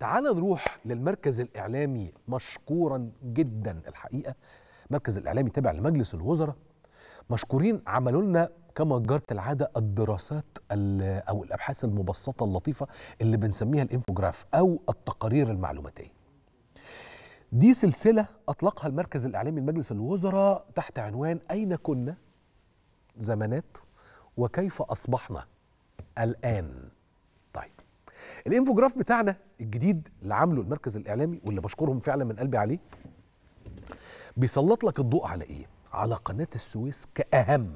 تعال نروح للمركز الإعلامي مشكورا جدا. الحقيقة المركز الإعلامي تابع لمجلس الوزراء، مشكورين، عملوا لنا كما جرت العادة الدراسات أو الأبحاث المبسطة اللطيفة اللي بنسميها الإنفوجراف أو التقارير المعلوماتية. دي سلسلة أطلقها المركز الإعلامي لمجلس الوزراء تحت عنوان أين كنا زمانات وكيف أصبحنا الآن. طيب الإنفوجراف بتاعنا الجديد اللي عامله المركز الإعلامي واللي بشكرهم فعلا من قلبي عليه بيسلط لك الضوء على إيه؟ على قناة السويس كأهم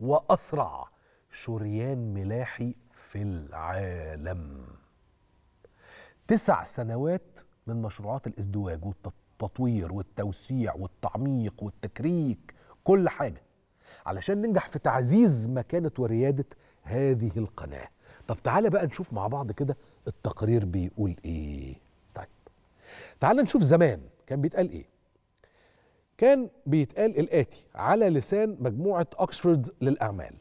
وأسرع شريان ملاحي في العالم. 9 سنوات من مشروعات الازدواج والتطوير والتوسيع والتعميق والتكريك، كل حاجة علشان ننجح في تعزيز مكانة وريادة هذه القناة. طب تعالى بقى نشوف مع بعض كده التقرير بيقول ايه. طيب تعالى نشوف زمان كان بيتقال ايه. كان بيتقال الآتي على لسان مجموعة أكسفورد للأعمال: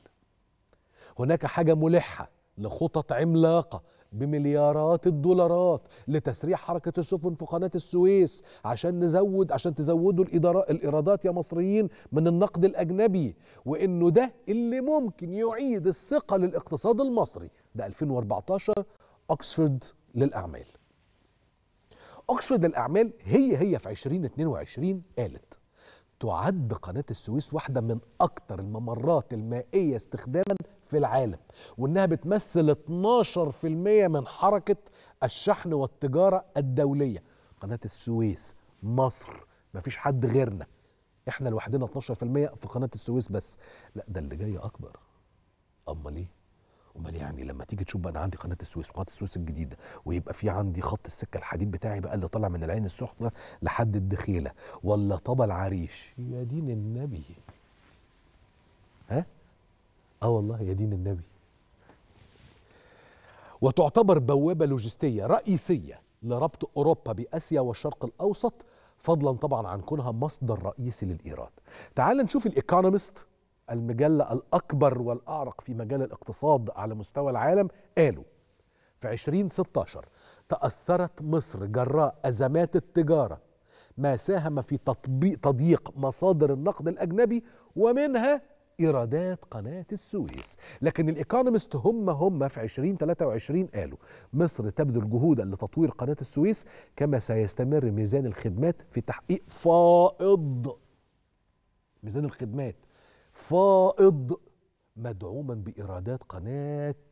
هناك حاجة ملحة لخطط عملاقة بمليارات الدولارات لتسريع حركة السفن في قناة السويس عشان تزودوا الإيرادات يا مصريين من النقد الأجنبي، وإنه ده اللي ممكن يعيد الثقة للاقتصاد المصري. ده 2014 أكسفورد للأعمال. أكسفورد للأعمال هي في 2022 قالت: تعد قناة السويس واحدة من أكثر الممرات المائية استخداما في العالم، وإنها بتمثل 12% من حركة الشحن والتجارة الدولية. قناة السويس، مصر، مفيش حد غيرنا، إحنا لوحدنا 12% في قناة السويس بس. لا ده اللي جاي أكبر. أمال إيه؟ امال يعني لما تيجي تشوف بقى انا عندي قناه السويس وقناه السويس الجديده، ويبقى في عندي خط السكه الحديد بتاعي بقى اللي طالع من العين السخنه لحد الدخيله ولا طبل عريش، يا دين النبي. ها؟ اه والله يا دين النبي. وتعتبر بوابه لوجستيه رئيسيه لربط اوروبا باسيا والشرق الاوسط، فضلا طبعا عن كونها مصدر رئيسي للايراد. تعال نشوف الإيكونوميست، المجلة الأكبر والأعرق في مجال الاقتصاد على مستوى العالم، قالوا في 2016: تأثرت مصر جراء أزمات التجارة، ما ساهم في تضييق مصادر النقد الأجنبي ومنها إيرادات قناة السويس. لكن الإيكونوميست هم في 2023 قالوا: مصر تبذل جهودا لتطوير قناة السويس، كما سيستمر ميزان الخدمات في تحقيق فائض. ميزان الخدمات فائض مدعوما بإيرادات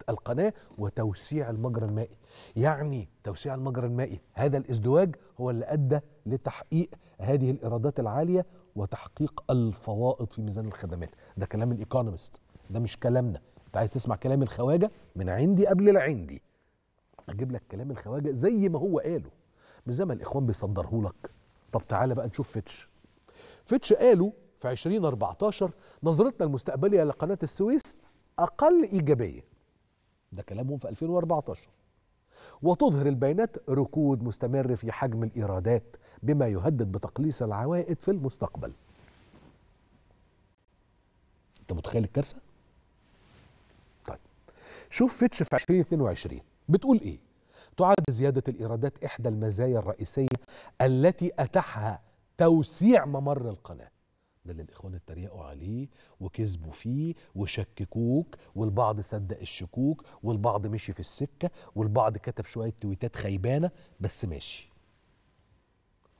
القناة وتوسيع المجرى المائي. يعني توسيع المجرى المائي، هذا الازدواج هو اللي أدى لتحقيق هذه الإيرادات العالية وتحقيق الفوائض في ميزان الخدمات. ده كلام الإيكونوميست، ده مش كلامنا. أنت عايز تسمع كلام الخواجة من عندي قبل العندي، أجيب لك كلام الخواجة زي ما هو قاله، مش زي ما الإخوان بيصدره لك. طب تعالى بقى نشوف فيتش قالوا في 2014: نظرتنا المستقبلية لقناة السويس أقل إيجابية. ده كلامهم في 2014. وتظهر البيانات ركود مستمر في حجم الإيرادات، بما يهدد بتقليص العوائد في المستقبل. أنت متخيل الكارثة؟ طيب شوف فيتش في 2022 بتقول إيه؟ تعد زيادة الإيرادات إحدى المزايا الرئيسية التي أتاحها توسيع ممر القناة. ده اللي الإخوان اتريقوا عليه وكذبوا فيه وشككوك، والبعض صدق الشكوك، والبعض مشي في السكة، والبعض كتب شوية تويتات خيبانة، بس ماشي.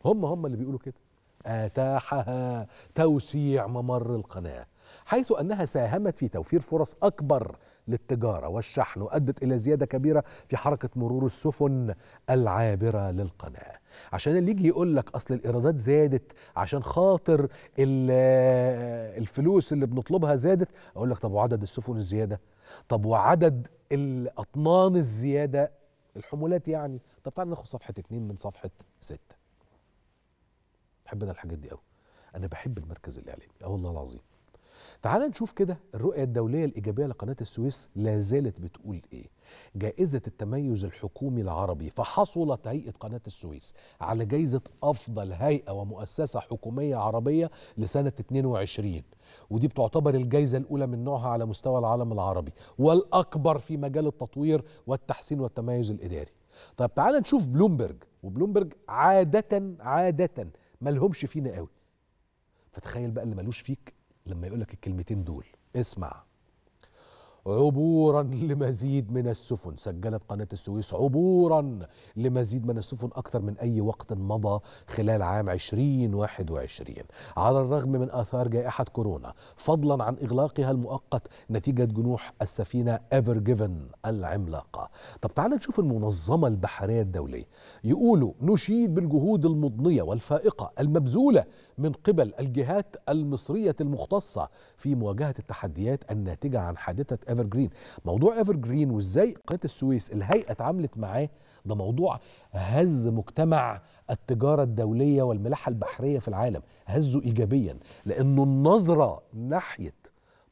هم اللي بيقولوا كده: أتاحها توسيع ممر القناة، حيث أنها ساهمت في توفير فرص أكبر للتجارة والشحن، وأدت إلى زيادة كبيرة في حركة مرور السفن العابرة للقناة. عشان اللي يجي يقول لك أصل الإيرادات زادت عشان خاطر الفلوس اللي بنطلبها زادت، أقول لك طب وعدد السفن الزيادة؟ طب وعدد الأطنان الزيادة؟ الحمولات يعني؟ طب تعالى ناخد صفحة 2 من صفحة 6. بحب أنا الحاجات دي أوي، أنا بحب المركز الإعلامي، والله العظيم. تعال نشوف كده الرؤية الدولية الإيجابية لقناة السويس لا زالت بتقول إيه. جائزة التميز الحكومي العربي، فحصلت هيئة قناة السويس على جائزة أفضل هيئة ومؤسسة حكومية عربية لسنة 22، ودي بتعتبر الجائزة الأولى من نوعها على مستوى العالم العربي والأكبر في مجال التطوير والتحسين والتميز الإداري. طب تعال نشوف بلومبرج، وبلومبرج عادة ملهمش فينا قوي، فتخيل بقى اللي ملوش فيك لما يقولك الكلمتين دول. اسمع: عبورا لمزيد من السفن، سجلت قناة السويس عبورا لمزيد من السفن أكثر من أي وقت مضى خلال عام 2021 على الرغم من آثار جائحة كورونا، فضلا عن إغلاقها المؤقت نتيجة جنوح السفينة Ever Given العملاقة. طب تعالى نشوف المنظمة البحرية الدولية، يقولوا: نشيد بالجهود المضنية والفائقة المبذولة من قبل الجهات المصرية المختصة في مواجهة التحديات الناتجة عن حادثة ايفر جرين. موضوع ايفر جرين وازاي قناة السويس الهيئة اتعاملت معاه ده موضوع هز مجتمع التجارة الدولية والملاحة البحرية في العالم، هزه ايجابيا، لانه النظرة ناحية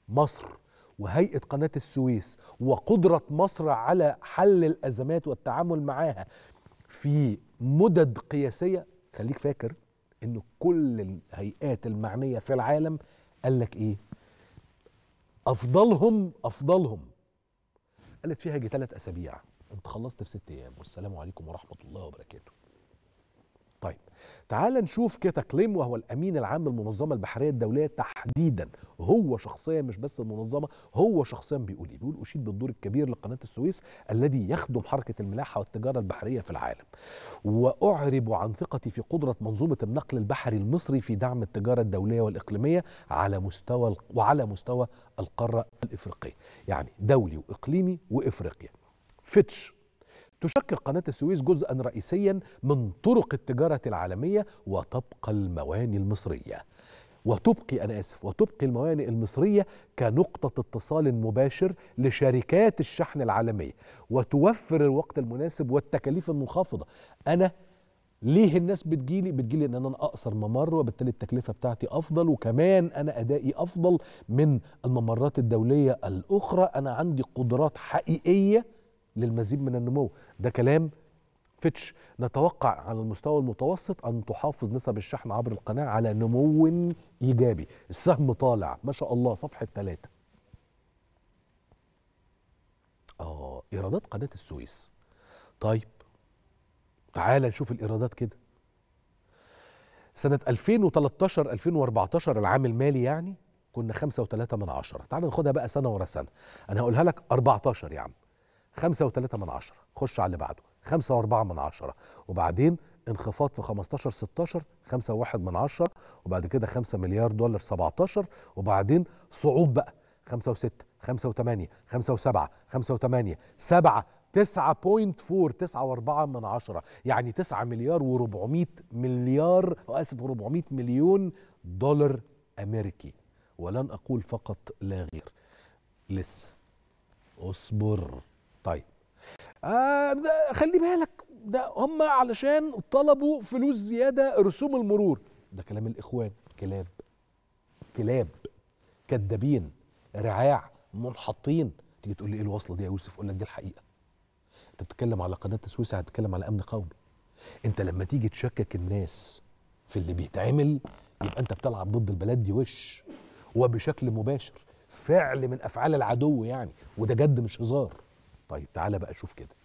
مصر وهيئة قناة السويس وقدرة مصر على حل الازمات والتعامل معاها في مدد قياسية. خليك فاكر انه كل الهيئات المعنية في العالم قال لك ايه؟ أفضلهم قالت فيها: يجي 3 أسابيع، أنت خلصت في 6 أيام، والسلام عليكم ورحمة الله وبركاته. طيب تعال نشوف كده كليم، وهو الأمين العام للمنظمة البحرية الدولية تحديدا، هو شخصيا مش بس المنظمة، هو شخصيا بيقول إيه؟ بيقول: أشيد بالدور الكبير لقناة السويس الذي يخدم حركة الملاحة والتجارة البحرية في العالم، وأعرب عن ثقتي في قدرة منظومة النقل البحري المصري في دعم التجارة الدولية والإقليمية وعلى مستوى القارة الإفريقية، يعني دولي وإقليمي وإفريقيا. فيتش: تشكل قناة السويس جزءا رئيسيا من طرق التجارة العالمية وتبقى الموانئ المصرية وتبقي الموانئ المصرية كنقطة اتصال مباشر لشركات الشحن العالمية، وتوفر الوقت المناسب والتكاليف المنخفضة. أنا ليه الناس بتجيلي ان انا اقصر ممر، وبالتالي التكلفه بتاعتي افضل، وكمان انا ادائي افضل من الممرات الدوليه الاخرى، انا عندي قدرات حقيقيه للمزيد من النمو. ده كلام فيتش. نتوقع على المستوى المتوسط ان تحافظ نسب الشحن عبر القناه على نمو ايجابي. السهم طالع ما شاء الله، صفحه 3. ايرادات قناه السويس. طيب تعال نشوف الإيرادات كده. سنة 2013-2014 العام المالي يعني كنا 5.3. تعال ناخدها بقى سنة ورا سنة، أنا هقولها لك 14 يا عم. 5.3، خش على اللي بعده 5.4، وبعدين انخفاض في 15-16 5.1، وبعد كده $5 مليار 17، وبعدين صعود بقى 5.6 5.8 5.7 5.8 7 9.4 9.4، يعني 9 مليار و400 مليون دولار أمريكي. ولن أقول فقط لا غير، لسه أصبر. طيب خلي بالك، ده هم علشان طلبوا فلوس زيادة رسوم المرور. ده كلام الإخوان، كلاب كدابين رعاع منحطين. تيجي تقول لي إيه الوصلة دي يا يوسف؟ أقول لك دي الحقيقة. انت بتتكلم على قناة السويس، هتتكلم على امن قومي. انت لما تيجي تشكك الناس في اللي بيتعمل يبقى انت بتلعب ضد البلد دي وش، وبشكل مباشر، فعل من افعال العدو يعني، وده جد مش هزار. طيب تعالى بقى شوف كده.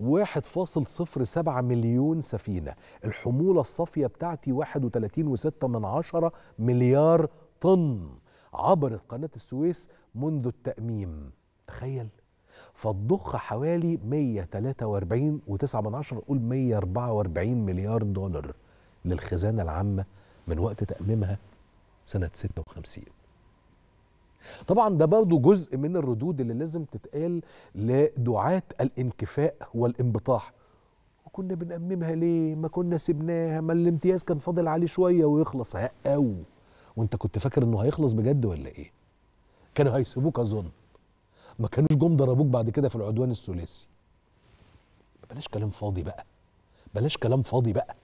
1.07 مليون سفينة، الحمولة الصافية بتاعتي 31.6 مليار طن عبرت قناة السويس منذ التأميم، تخيل. فالضخ حوالي 143.9، قول 144 مليار دولار للخزانة العامة من وقت تأميمها سنة 56. طبعا ده برضه جزء من الردود اللي لازم تتقال لدعاة الانكفاء والانبطاح: وكنا بنأممها ليه؟ ما كنا سبناها، ما الامتياز كان فاضل عليه شوية ويخلص. أو وانت كنت فاكر انه هيخلص بجد ولا ايه؟ كانوا هيسيبوك اظن، ما كانوش جم ضربوك بعد كده في العدوان الثلاثي. بلاش كلام فاضي بقى.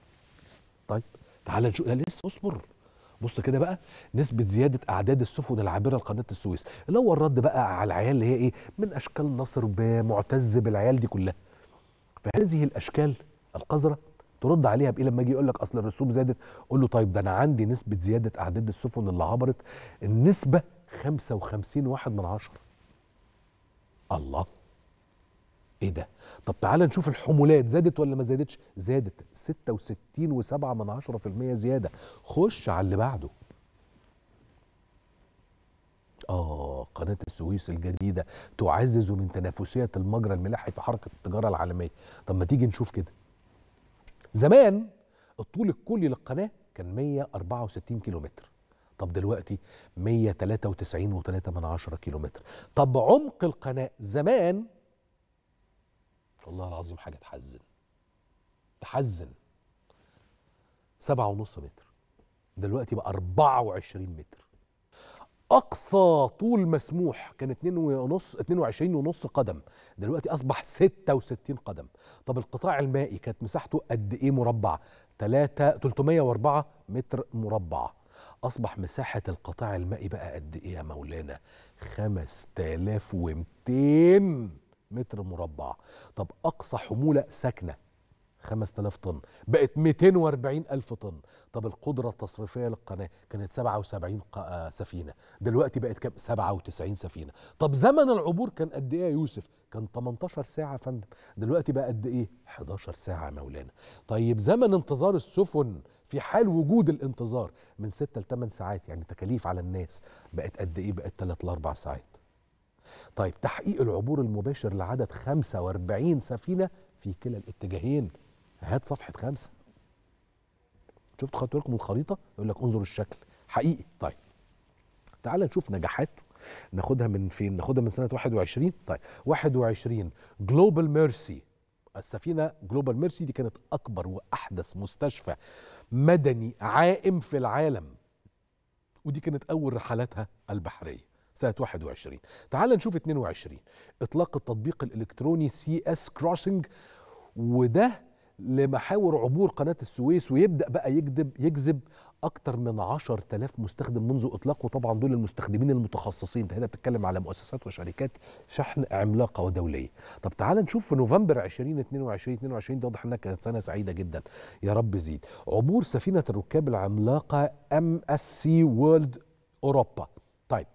طيب تعال نشوف. لا لسه اصبر، بص كده بقى نسبة زيادة أعداد السفن العابرة لقناة السويس، اللي هو الرد بقى على العيال اللي هي إيه؟ من أشكال نصر بمعتز بالعيال دي كلها. فهذه الأشكال القذرة ترد عليها بإيه لما أجي يقول لك أصل الرسوم زادت؟ قول له طيب ده أنا عندي نسبة زيادة أعداد السفن اللي عبرت النسبة 55.1%. الله، إيه ده؟ طب تعالى نشوف الحمولات زادت ولا ما زادتش؟ زادت 66.7% زيادة. خش على اللي بعده. قناة السويس الجديدة تعزز من تنافسية المجرى الملاحي في حركة التجارة العالمية. طب ما تيجي نشوف كده. زمان الطول الكلي للقناة كان 164 كيلومتر. طب دلوقتي 193.3 كيلومتر. طب عمق القناة زمان، والله العظيم حاجة تحزن، 7.5 متر، دلوقتي بقى 24 متر. أقصى طول مسموح كان 22.5 قدم، دلوقتي أصبح 66 قدم. طب القطاع المائي كانت مساحته قد إيه مربع؟ 304 متر مربع. أصبح مساحة القطاع المائي بقى قد إيه يا مولانا؟ 5200 متر مربع. طب أقصى حمولة ساكنة 5000 طن، بقت 240000 طن. طب القدرة التصريفية للقناة كانت 77 سفينة، دلوقتي بقت كام؟ 97 سفينة. طب زمن العبور كان قد إيه يا يوسف؟ كان 18 ساعة يا فندم، دلوقتي بقى قد إيه؟ 11 ساعة يا مولانا. طيب زمن انتظار السفن في حال وجود الانتظار من 6 ل 8 ساعات، يعني تكاليف على الناس، بقت قد إيه؟ بقت 3 ل 4 ساعات. طيب تحقيق العبور المباشر لعدد 45 سفينة في كلا الاتجاهين. هات صفحة 5. شفتوا خدت لكم الخريطة؟ يقول لك انظروا الشكل حقيقي. طيب تعال نشوف نجاحات ناخدها من فين؟ ناخدها من سنة 21. طيب 21 جلوبال ميرسي، السفينة جلوبال ميرسي دي كانت أكبر وأحدث مستشفى مدني عائم في العالم، ودي كانت أول رحلاتها البحرية سنة 21. تعال نشوف 22 إطلاق التطبيق الإلكتروني CS Crossing، وده لمحاور عبور قناة السويس، ويبدأ بقى يجذب أكتر من 10,000 مستخدم منذ إطلاقه. طبعا دول المستخدمين المتخصصين، ده هنا بتتكلم على مؤسسات وشركات شحن عملاقة ودولية. طب تعال نشوف في نوفمبر 2022 ده واضح إنها كانت سنة سعيدة جدا، يا رب زيد. عبور سفينة الركاب العملاقة MSC World Europa، طيب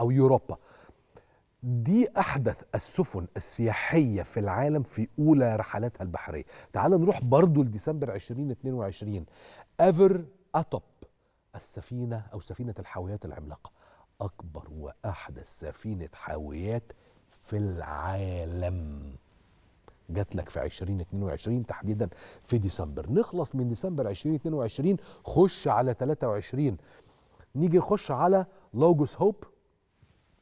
أو يوروبا، دي أحدث السفن السياحية في العالم في أولى رحلاتها البحرية. تعال نروح برضو لديسمبر 2022 Ever Top، السفينة أو سفينة الحاويات العملاقة، أكبر وأحدث سفينة حاويات في العالم، جات لك في 2022 تحديدا في ديسمبر. نخلص من ديسمبر 2022 خش على 23، نيجي نخش على لوجوس هوب،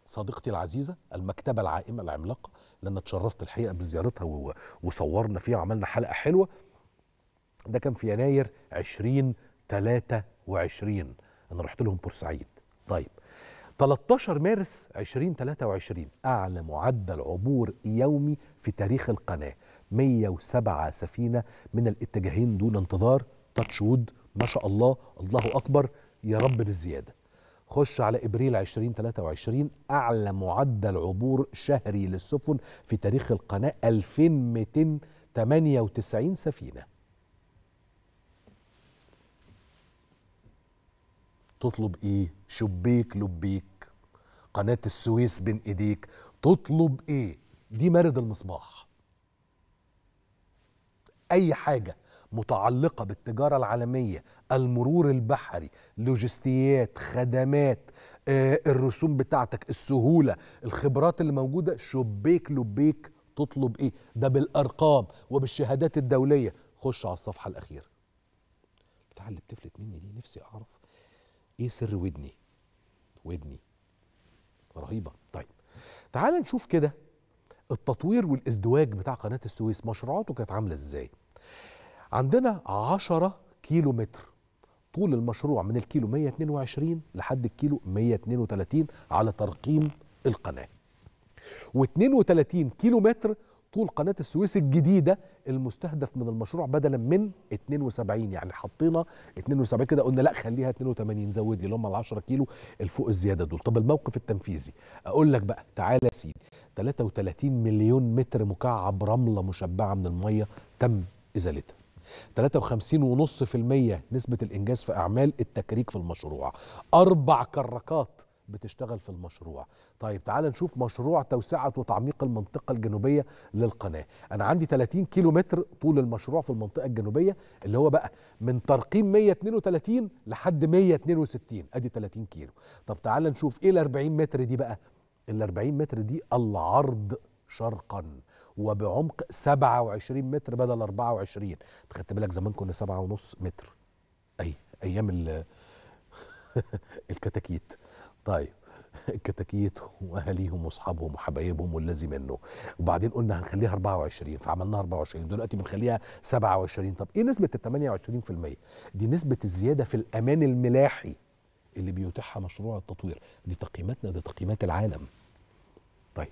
صديقتي العزيزة المكتبة العائمة العملاقة اللي أنا اتشرفت الحقيقة بزيارتها وصورنا فيها وعملنا حلقة حلوة. ده كان في يناير 2023، أنا رحت لهم بورسعيد. طيب 13 مارس 2023 أعلى معدل عبور يومي في تاريخ القناة، 107 سفينة من الاتجاهين دون انتظار. تاتش وود، ما شاء الله، الله أكبر، يا رب بالزيادة. خش على إبريل 2023 أعلى معدل عبور شهري للسفن في تاريخ القناة، 2298 سفينة. تطلب إيه؟ شبيك لبيك، قناة السويس بين إيديك، تطلب إيه؟ دي مارد المصباح. أي حاجة متعلقة بالتجارة العالمية، المرور البحري، لوجستيات، خدمات، الرسوم بتاعتك، السهولة، الخبرات اللي موجودة، شبيك لبيك، تطلب ايه؟ ده بالأرقام وبالشهادات الدولية. خش على الصفحة الأخيرة. بتاع اللي بتفلت مني دي نفسي أعرف ايه سر ودني رهيبة. طيب تعال نشوف كده التطوير والازدواج بتاع قناة السويس، مشروعاته كانت عاملة ازاي؟ عندنا 10 كيلو متر طول المشروع، من الكيلو 122 لحد الكيلو 132 على ترقيم القناة، و32 كيلو متر طول قناة السويس الجديدة المستهدف من المشروع بدلا من 72. يعني حطينا 72 كده، قلنا لا خليها 82، زود لي اللي هم ال 10 كيلو الفوق الزيادة دول. طب الموقف التنفيذي أقول لك بقى، تعالى يا سيدي، 33 مليون متر مكعب رملة مشبعة من المية تم إزالتها، 53.5% نسبة الإنجاز في أعمال التكريك في المشروع، 4 كراكات بتشتغل في المشروع. طيب تعال نشوف مشروع توسعة وتعميق المنطقة الجنوبية للقناة. أنا عندي 30 كيلو متر طول المشروع في المنطقة الجنوبية، اللي هو بقى من ترقيم 132 لحد 162، أدي 30 كيلو. طب تعال نشوف إيه ال 40 متر دي بقى؟ ال 40 متر دي العرض شرقا وبعمق 27 متر بدل 24. خدت بالك زمان كنا 7.5 متر، أي أيام الكتاكيت. طيب الكتاكيت واهاليهم واصحابهم وحبايبهم والذي منه، وبعدين قلنا هنخليها 24 فعملناها 24، دلوقتي بنخليها 27. طب ايه نسبه ال 28%؟ دي نسبه الزياده في الامان الملاحي اللي بيتيحها مشروع التطوير. دي تقييماتنا، دي تقييمات العالم. طيب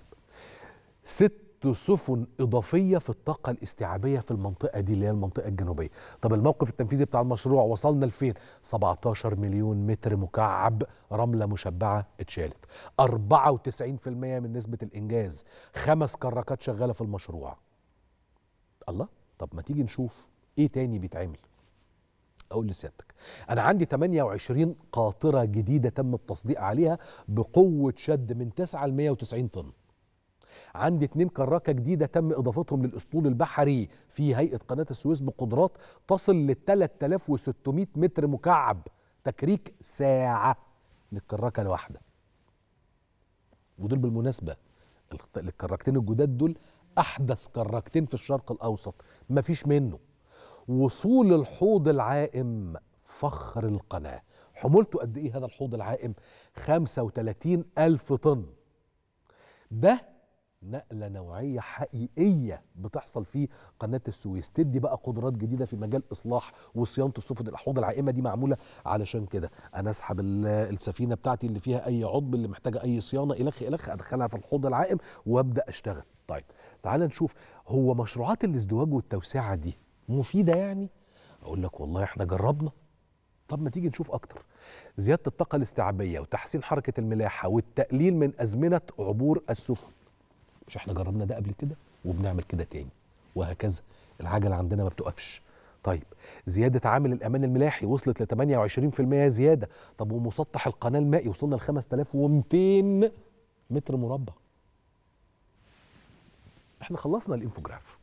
6 سفن اضافيه في الطاقه الاستيعابيه في المنطقه دي اللي هي المنطقه الجنوبيه. طب الموقف التنفيذي بتاع المشروع وصلنا لفين؟ 17 مليون متر مكعب رمله مشبعه اتشالت، 94% من نسبه الانجاز، 5 كراكات شغاله في المشروع. الله، طب ما تيجي نشوف ايه تاني بيتعمل. اقول لسيادتك انا عندي 28 قاطره جديده تم التصديق عليها بقوه شد من 9 ل 190 طن. عندي 2 كراكة جديدة تم إضافتهم للأسطول البحري في هيئة قناة السويس بقدرات تصل ل 3600 متر مكعب تكريك ساعة للكراكة الواحدة. ودول بالمناسبة الكراكتين الجداد دول أحدث كراكتين في الشرق الأوسط، مفيش منه. وصول الحوض العائم فخر القناة، حمولته قد إيه هذا الحوض العائم؟ 35,000 طن. ده نقلة نوعية حقيقية بتحصل في قناة السويس، تدي بقى قدرات جديدة في مجال إصلاح وصيانة السفن. الأحواض العائمة دي معمولة علشان كده، أنا أسحب السفينة بتاعتي اللي فيها أي عضب، اللي محتاجة أي صيانة، إلخ أدخلها في الحوض العائم وأبدأ أشتغل. طيب تعال نشوف، هو مشروعات الازدواج والتوسعة دي مفيدة يعني؟ أقول لك والله إحنا جربنا. طب ما تيجي نشوف أكتر. زيادة الطاقة الاستيعابية وتحسين حركة الملاحة والتقليل من أزمنة عبور السفن، مش احنا جربنا ده قبل كده وبنعمل كده تاني، وهكذا العجله عندنا ما بتقفش. طيب زياده عامل الامان الملاحي وصلت ل 28% زياده. طب ومسطح القناه المائي وصلنا ل 5200 متر مربع. احنا خلصنا الانفوجراف،